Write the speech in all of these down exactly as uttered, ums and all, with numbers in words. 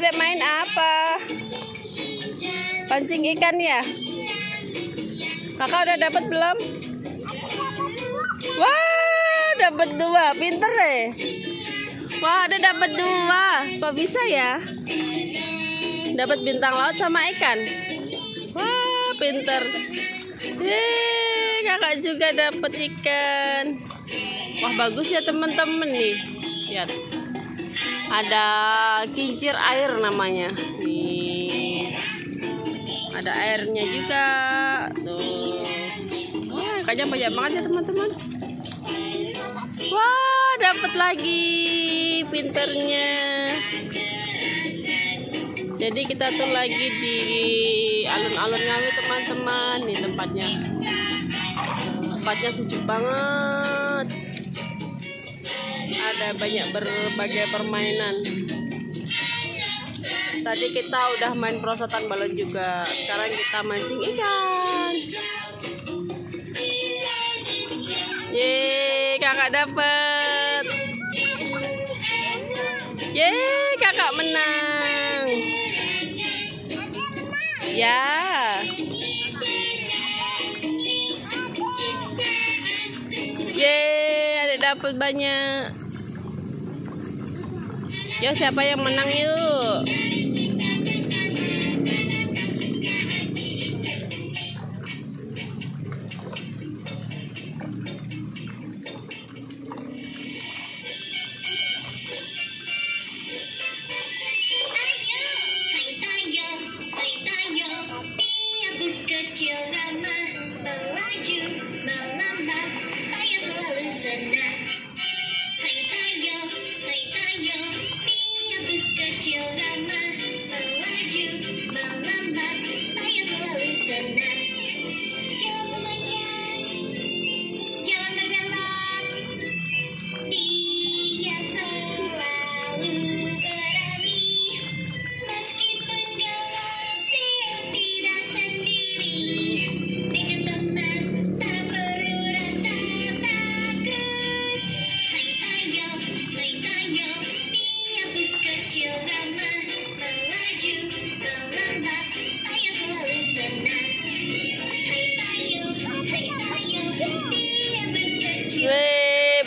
Adek main apa? Pancing ikan ya? Kakak udah dapat belum? Wah, dapat dua, pinter deh. Wah, ada dapat dua. Kok bisa ya? Dapat bintang laut sama ikan. Wah, pinter. Yeay, kakak juga dapat ikan. Wah, bagus ya teman-teman nih. Lihat. Ada kincir air namanya. Nih. Ada airnya juga. Tuh. Wah, ikannya banyak banget ya teman-teman. Wah, dapat lagi. Pinternya. Jadi kita tuh lagi di Alun-Alun Ngawi teman-teman. Nih tempatnya. Tempatnya sejuk banget. Ada banyak berbagai permainan. Tadi kita udah main perosotan balon juga. Sekarang kita mancing ikan. Yeay, kakak dapet. Yeay, kakak menang. Ya. Yeay, ada dapat banyak. Yuk, siapa yang menang yuk?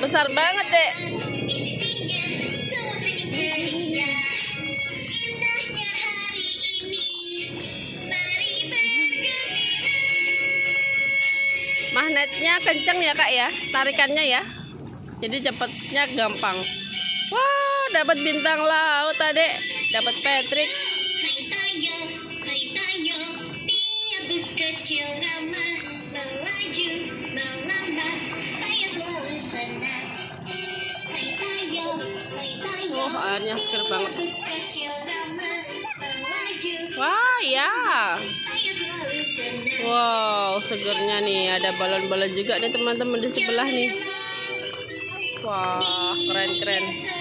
Besar banget deh. Magnetnya kenceng ya kak ya, tarikannya ya. Jadi cepatnya gampang. Wah, dapat bintang laut tadi, dapat Patrick. Oh, airnya seger banget. Wah ya. Wow, segernya nih. Ada balon-balon juga nih teman-teman di sebelah nih. Wah, keren-keren.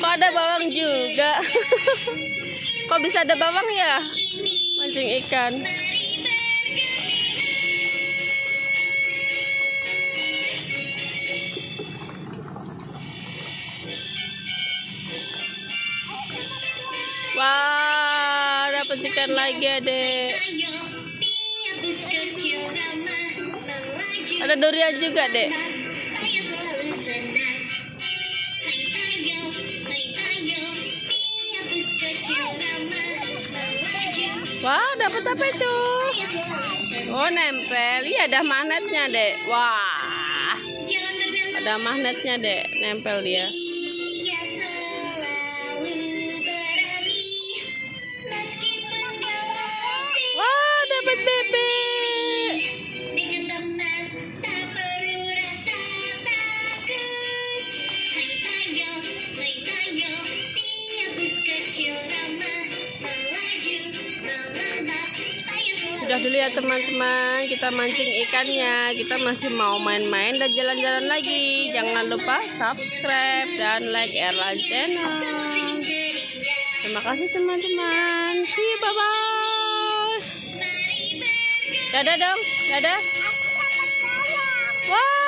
Kok ada bawang juga? Kok bisa ada bawang ya? Mancing ikan. Wah, dapat ikan lagi adek. Ada durian juga dek. Wah, dapat apa itu? Oh, nempel. Iya, ada magnetnya, dek. Wah, ada magnetnya, dek. Nempel dia. Wah, dapat bebek. sudah dulu ya teman-teman, kita mancing ikannya. Kita masih mau main-main dan jalan-jalan lagi. Jangan lupa subscribe dan like Erland Channel. Terima kasih teman-teman. See you, bye-bye. Dadah dong, dadah. Wow.